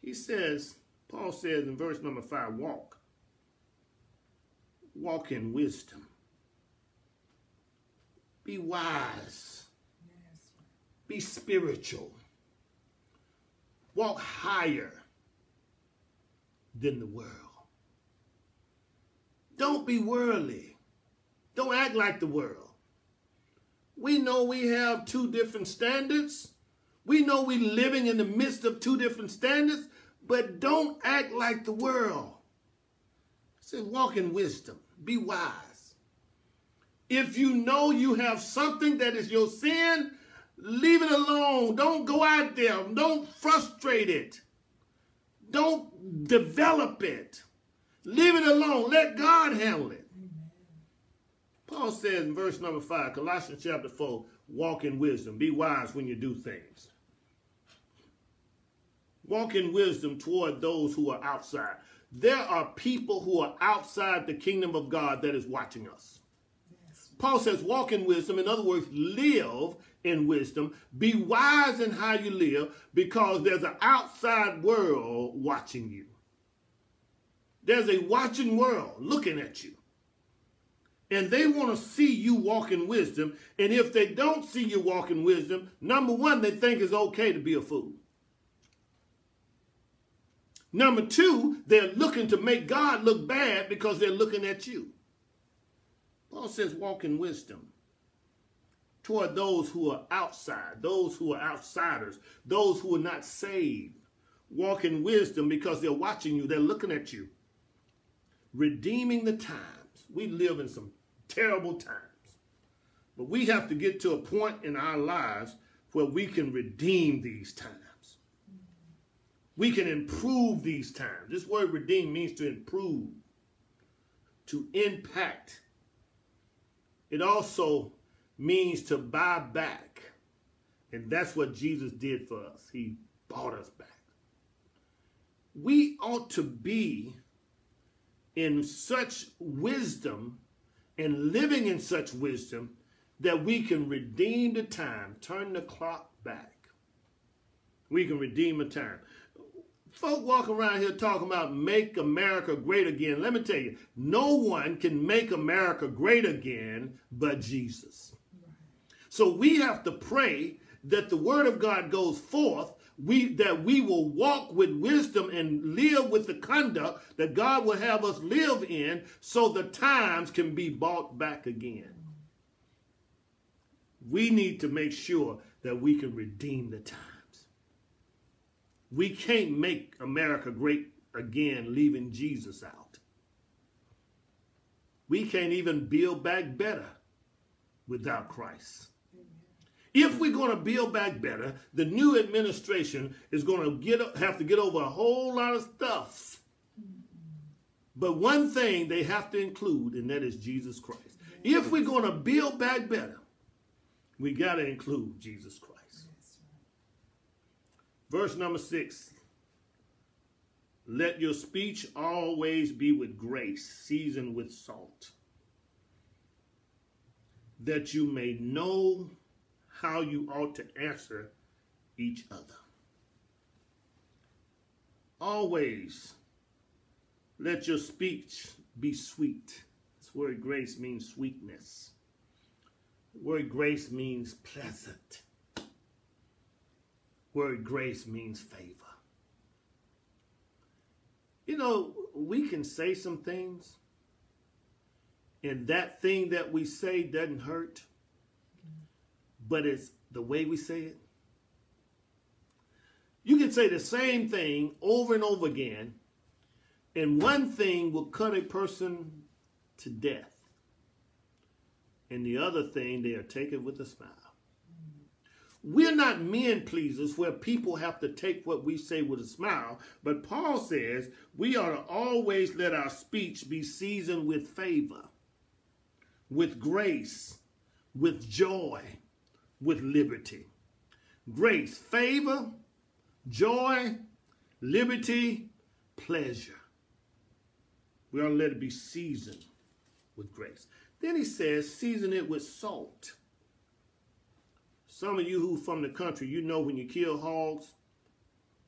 He says, Paul says in verse number five, walk. Walk in wisdom. Be wise. Yes. Be spiritual. Walk higher than the world. Don't be worldly. Don't act like the world. We know we have two different standards. We know we're living in the midst of two different standards, but don't act like the world. It says walk in wisdom. Be wise. If you know you have something that is your sin, leave it alone. Don't go out there. Don't frustrate it. Don't develop it. Leave it alone. Let God handle it. Paul says in verse number five, Colossians chapter four, walk in wisdom. Be wise when you do things. Walk in wisdom toward those who are outside. There are people who are outside the kingdom of God that is watching us. Yes. Paul says walk in wisdom. In other words, live in wisdom. Be wise in how you live, because there's an outside world watching you. There's a watching world looking at you. And they want to see you walk in wisdom. And if they don't see you walk in wisdom, number one, they think it's okay to be a fool. Number two, they're looking to make God look bad because they're looking at you. Paul says walk in wisdom toward those who are outside, those who are outsiders, those who are not saved. Walk in wisdom because they're watching you. They're looking at you. Redeeming the time. We live in some terrible times, but we have to get to a point in our lives where we can redeem these times. We can improve these times. This word redeem means to improve, to impact. It also means to buy back, and that's what Jesus did for us. He bought us back. We ought to be in such wisdom and living in such wisdom that we can redeem the time, turn the clock back. We can redeem the time. Folk walk around here talking about make America great again. Let me tell you, no one can make America great again but Jesus. So we have to pray that the word of God goes forth, We, that we will walk with wisdom and live with the conduct that God will have us live in, so the times can be bought back again. We need to make sure that we can redeem the times. We can't make America great again leaving Jesus out. We can't even build back better without Christ. If we're going to build back better, the new administration is going to get, have to get over a whole lot of stuff. But one thing they have to include, and that is Jesus Christ. If we're going to build back better, we got to include Jesus Christ. Verse number six. Let your speech always be with grace, seasoned with salt, that you may know how you ought to answer each other. Always let your speech be sweet. This word grace means sweetness. The word grace means pleasant. The word grace means favor. You know, we can say some things, and that thing that we say doesn't hurt, but it's the way we say it. You can say the same thing over and over again, and one thing will cut a person to death, and the other thing they'll take it with a smile. We're not men pleasers where people have to take what we say with a smile, but Paul says we ought to always let our speech be seasoned with favor, with grace, with joy, with liberty. Grace, favor, joy, liberty, pleasure. We ought to let it be seasoned with grace. Then he says, season it with salt. Some of you who from the country, you know when you kill hogs,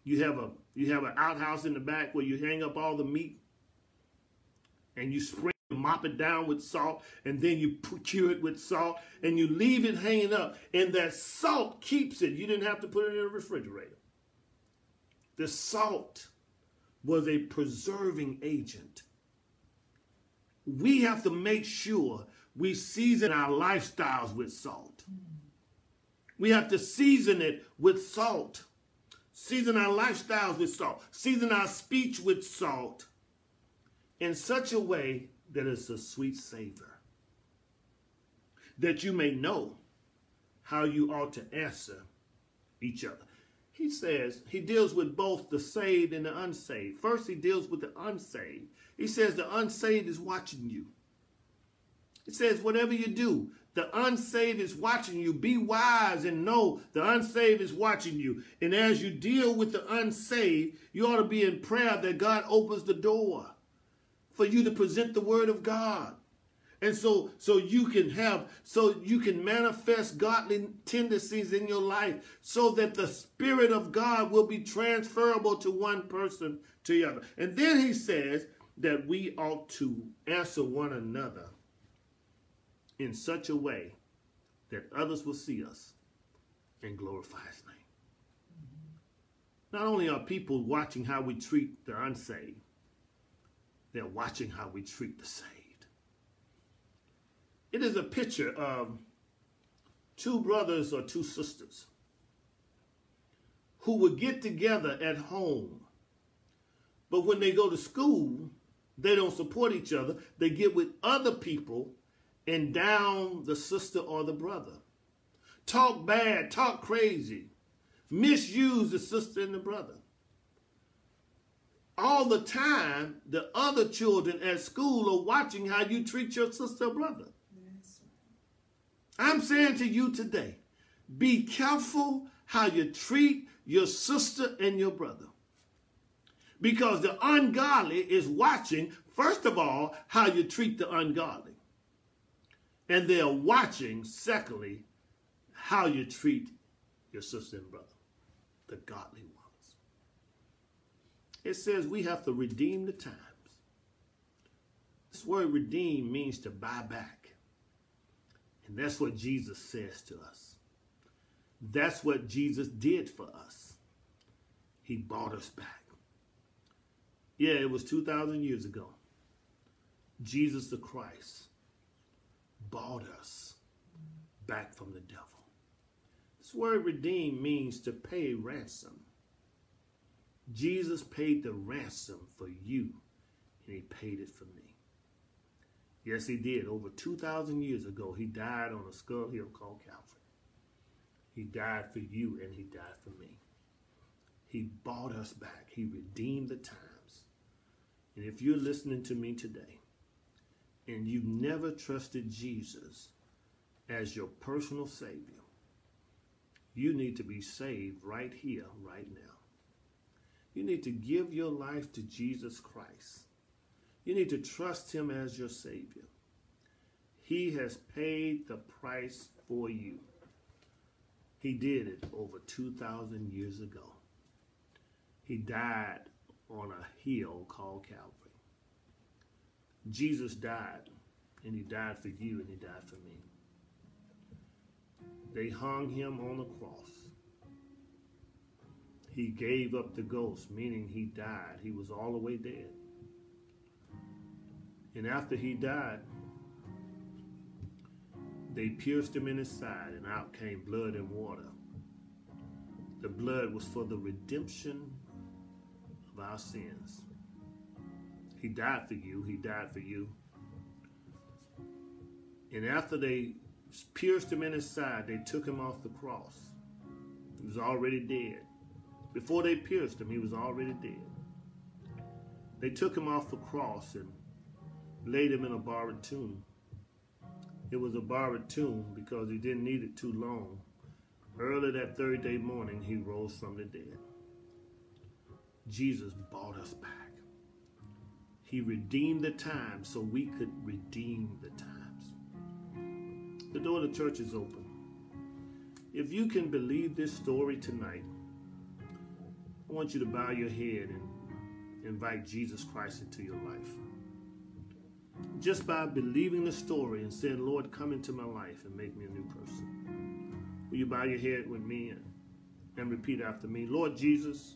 you have a you have an outhouse in the back where you hang up all the meat and you spray and mop it down with salt, and then you cure it with salt and you leave it hanging up, and that salt keeps it. You didn't have to put it in a refrigerator. The salt was a preserving agent. We have to make sure we season our lifestyles with salt. We have to season it with salt. Season our lifestyles with salt. Season our speech with salt in such a way that it's a sweet savor, that you may know how you ought to answer each other. He says he deals with both the saved and the unsaved. First, he deals with the unsaved. He says the unsaved is watching you. He says whatever you do, the unsaved is watching you. Be wise and know the unsaved is watching you. And as you deal with the unsaved, you ought to be in prayer that God opens the door for you to present the word of God. And so, so you can have, so you can manifest godly tendencies in your life, so that the Spirit of God will be transferable to one person to the other. And then he says that we ought to answer one another in such a way that others will see us and glorify his name. Not only are people watching how we treat the unsaved, they're watching how we treat the saved. It is a picture of two brothers or two sisters who would get together at home, but when they go to school, they don't support each other. They get with other people and down the sister or the brother. Talk bad, talk crazy, misuse the sister and the brother. All the time, the other children at school are watching how you treat your sister or brother. I'm saying to you today, be careful how you treat your sister and your brother, because the ungodly is watching, first of all, how you treat the ungodly. And they're watching, secondly, how you treat your sister and brother, the godly ones. It says we have to redeem the times. This word redeem means to buy back. And that's what Jesus says to us. That's what Jesus did for us. He bought us back. Yeah, it was two thousand years ago. Jesus the Christ bought us back from the devil. This word redeem means to pay ransom. Jesus paid the ransom for you, and he paid it for me. Yes, he did. Over two thousand years ago, he died on a skull hill called Calvary. He died for you and he died for me. He bought us back. He redeemed the times. And if you're listening to me today and you've never trusted Jesus as your personal Savior, you need to be saved right here, right now. You need to give your life to Jesus Christ. You need to trust him as your Savior. He has paid the price for you. He did it over two thousand years ago. He died on a hill called Calvary. Jesus died, and he died for you, and he died for me. They hung him on the cross. He gave up the ghost, meaning he died. He was all the way dead. And after he died, they pierced him in his side, and out came blood and water. The blood was for the redemption of our sins. He died for you. He died for you. And after they pierced him in his side, they took him off the cross. He was already dead. Before they pierced him, he was already dead. They took him off the cross and laid him in a borrowed tomb. It was a borrowed tomb because he didn't need it too long. Early that third day morning, he rose from the dead. Jesus bought us back. He redeemed the time so we could redeem the times. The door of the church is open. If you can believe this story tonight, I want you to bow your head and invite Jesus Christ into your life. Just by believing the story and saying, Lord, come into my life and make me a new person. Will you bow your head with me and repeat after me? Lord Jesus,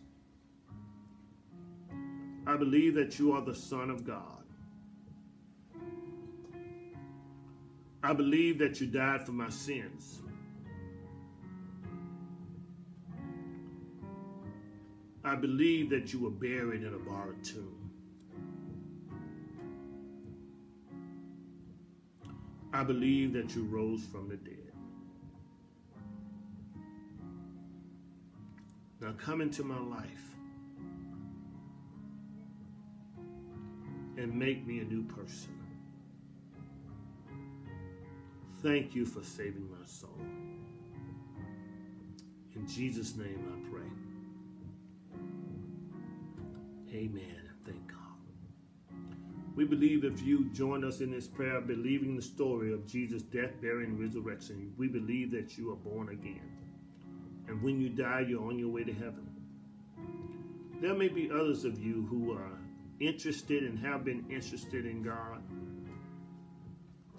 I believe that you are the Son of God. I believe that you died for my sins. I believe that you were buried in a borrowed tomb. I believe that you rose from the dead. Now come into my life and make me a new person. Thank you for saving my soul. In Jesus' name I pray. Amen. Thank God. We believe if you join us in this prayer, believing the story of Jesus' death, burial, and resurrection, we believe that you are born again. And when you die, you're on your way to heaven. There may be others of you who are interested and have been interested in God,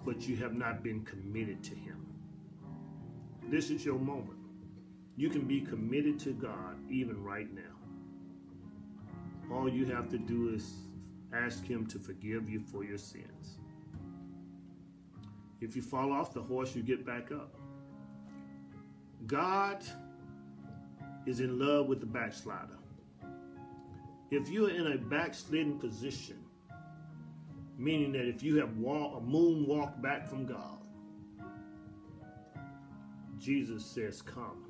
but you have not been committed to Him. This is your moment. You can be committed to God even right now. All you have to do is ask Him to forgive you for your sins. If you fall off the horse, you get back up. God is in love with the backslider. If you're in a backslidden position, meaning that if you have walk, a moonwalk back from God, Jesus says, come.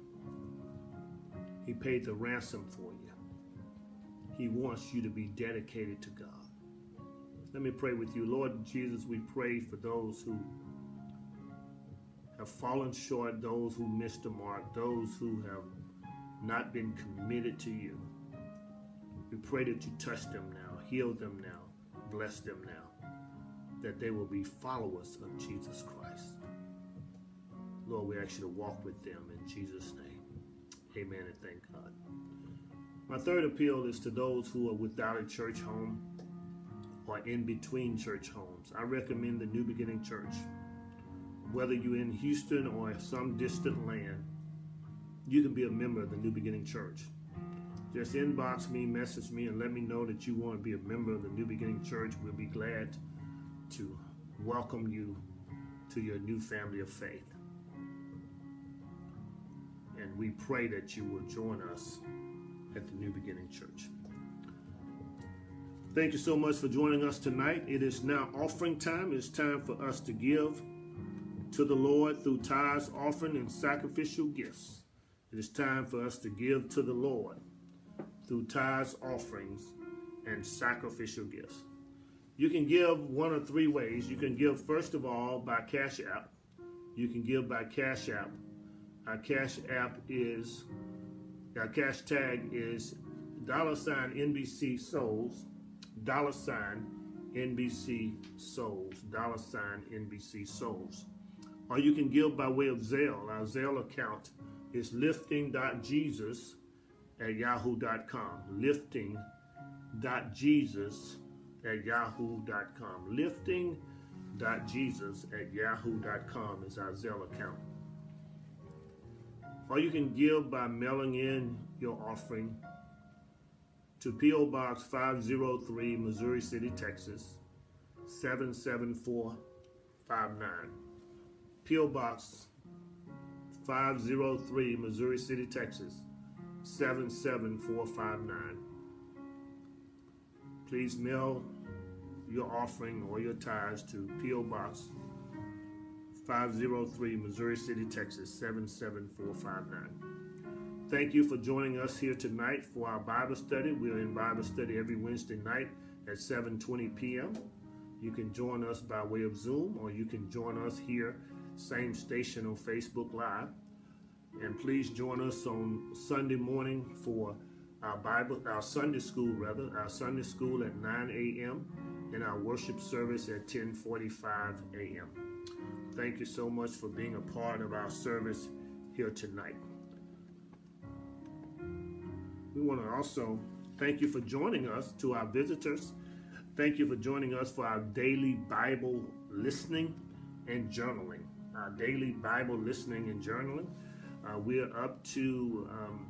He paid the ransom for you. He wants you to be dedicated to God. Let me pray with you. Lord Jesus, we pray for those who have fallen short, those who missed the mark, those who have not been committed to you. We pray that you touch them now, heal them now, bless them now, that they will be followers of Jesus Christ. Lord, we ask you to walk with them in Jesus' name. Amen and thank God. My third appeal is to those who are without a church home or in between church homes. I recommend the New Beginning Church. Whether you're in Houston or some distant land, you can be a member of the New Beginning Church. Just inbox me, message me, and let me know that you want to be a member of the New Beginning Church. We'll be glad to welcome you to your new family of faith. And we pray that you will join us at the New Beginning Church. Thank you so much for joining us tonight. It is now offering time. It's time for us to give to the Lord through tithes, offering, and sacrificial gifts. It is time for us to give to the Lord through tithes, offerings, and sacrificial gifts. You can give one of three ways. You can give, first of all, by Cash App. You can give by Cash App. Our Cash App is... Our cash tag is dollar sign NBC Souls, dollar sign NBC Souls, dollar sign NBC Souls. Or you can give by way of Zelle. Our Zelle account is lifting.jesus at yahoo dot com. Lifting.jesus at yahoo dot com. Lifting.jesus at yahoo dot com is our Zelle account. Or you can give by mailing in your offering to P O Box five oh three, Missouri City, Texas, seven seven four five nine. P O Box five oh three, Missouri City, Texas, seven seven four five nine. Please mail your offering or your tithes to P O Box five oh three, Missouri City, Texas, seven seven four five nine. Thank you for joining us here tonight for our Bible study. We're in Bible study every Wednesday night at seven twenty p m You can join us by way of Zoom, or you can join us here, same station, on Facebook Live. And please join us on Sunday morning for our Bible, our Sunday school rather, our Sunday school at nine a m and our worship service at ten forty-five a m Thank you so much for being a part of our service here tonight. We want to also thank you for joining us. To our visitors, thank you for joining us for our daily Bible listening and journaling. Our daily Bible listening and journaling. Uh, we're up to um,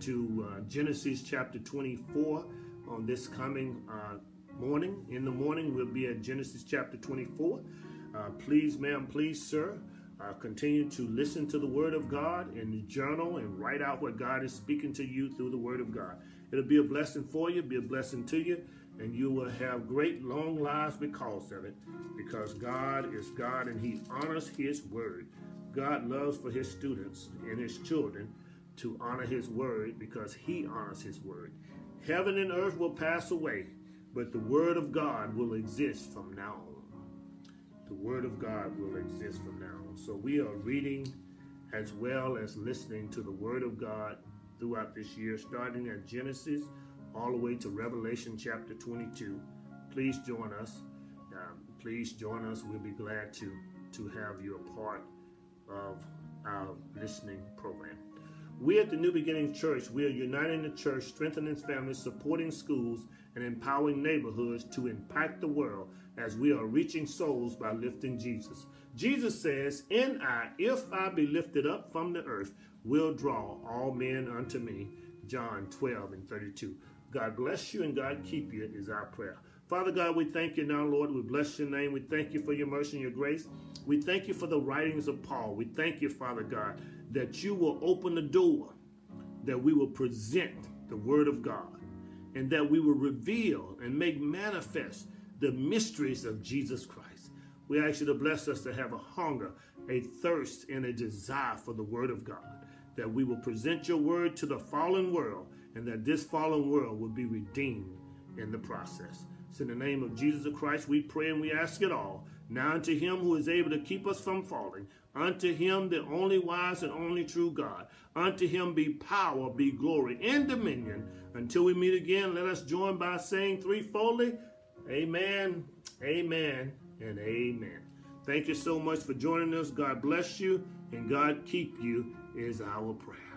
to uh, Genesis chapter twenty-four on this coming uh, morning. In the morning, we'll be at Genesis chapter twenty-four. Uh, please, ma'am, please, sir, uh, continue to listen to the Word of God and journal and write out what God is speaking to you through the Word of God. It'll be a blessing for you, be a blessing to you, and you will have great long lives because of it. Because God is God and He honors His Word. God loves for His students and His children to honor His Word because He honors His Word. Heaven and earth will pass away, but the Word of God will exist from now on. The Word of God will exist from now on. So we are reading as well as listening to the Word of God throughout this year, starting at Genesis all the way to Revelation chapter twenty-two. Please join us. Um, please join us. We'll be glad to, to have you a part of our listening program. We at the New Beginning Church, we are uniting the church, strengthening families, supporting schools, and empowering neighborhoods to impact the world as we are reaching souls by lifting Jesus. Jesus says, "And I, if I be lifted up from the earth, will draw all men unto me." John twelve and thirty-two. God bless you and God keep you is our prayer. Father God, we thank you now, Lord. We bless your name. We thank you for your mercy and your grace. We thank you for the writings of Paul. We thank you, Father God, that you will open the door, that we will present the Word of God, and that we will reveal and make manifest the mysteries of Jesus Christ. We ask you to bless us to have a hunger, a thirst, and a desire for the Word of God, that we will present your Word to the fallen world, and that this fallen world will be redeemed in the process. It's in the name of Jesus Christ we pray and we ask it all. Now unto him who is able to keep us from falling, unto him the only wise and only true God, unto him be power, be glory, and dominion. Until we meet again, let us join by saying threefoldly, amen, amen, and amen. Thank you so much for joining us. God bless you, and God keep you is our prayer.